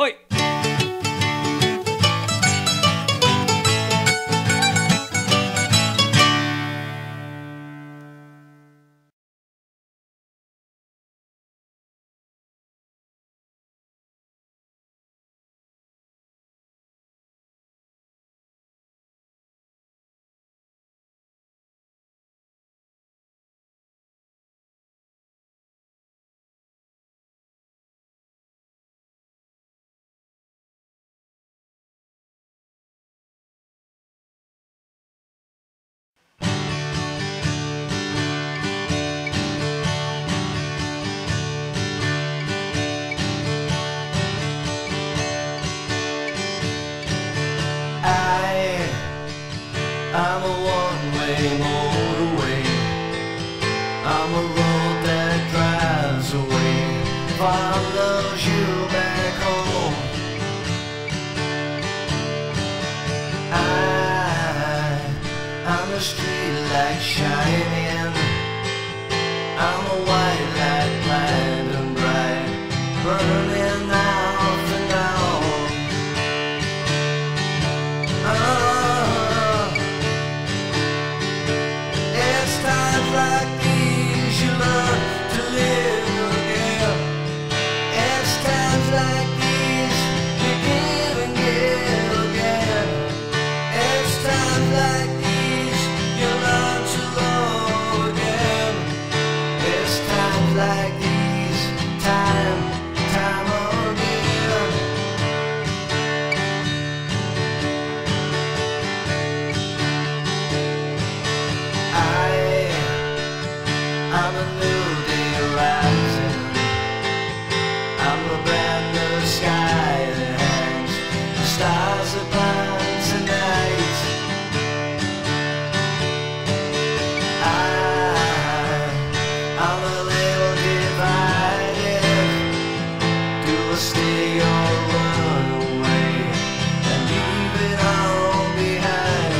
はい。I'm a one-way motorway, I'm a road that drives away, follows you back home. I'm a street light shining, I'm a white light light and bright, burning out and now. Times like these, you learn to live again. It's times like these, you give and give again. It's times like these, you learn to love again. It's times like these, time again. I'm a new day rising, I'm a brand new sky that hangs the stars upon tonight. I'm a little divided, do I stay or run away and leave it all behind?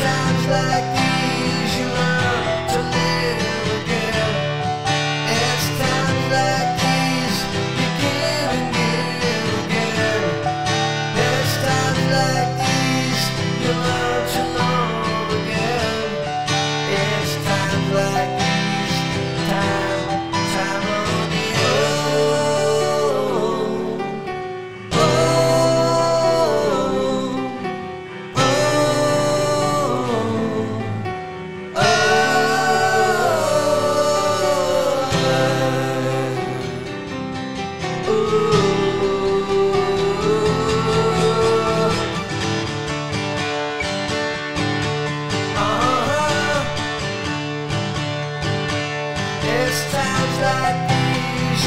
Times like these,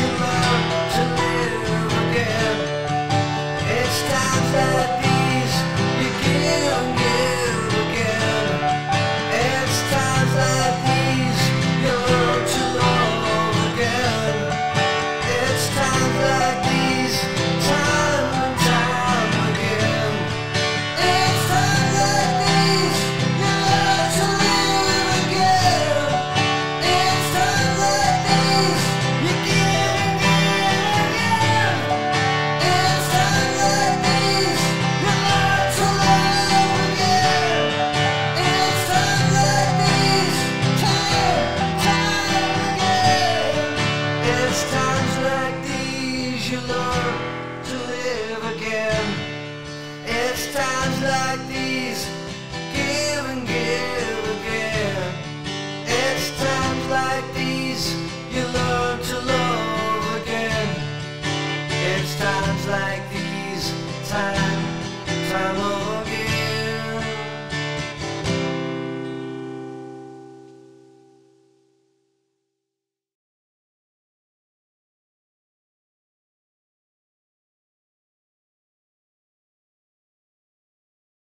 you learn to live again. It's times like these, you give and give again. It's times like these, you learn to love again. It's times like these, time again. Oh, oh, oh. It's times like these, you learn to live again. It's times like these, you give and give again. It's times like these, you learn to love again. It's times like these, time again. It's times like these, you learn to live again. It's times like these, you give and give again. It's times like these, you learn to love again. It's times like these, time again. It's times like these, you learn to live again. It's times like these.